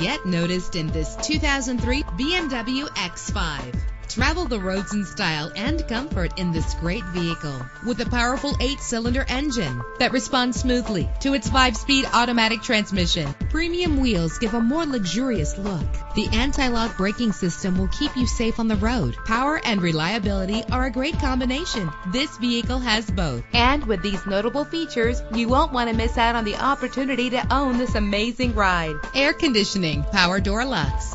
Get noticed in this 2003 BMW X5. Travel the roads in style and comfort in this great vehicle with a powerful 8-cylinder engine that responds smoothly to its 5-speed automatic transmission. Premium wheels give a more luxurious look. The anti-lock braking system will keep you safe on the road. Power and reliability are a great combination. This vehicle has both. And with these notable features, you won't want to miss out on the opportunity to own this amazing ride. Air conditioning, power door locks,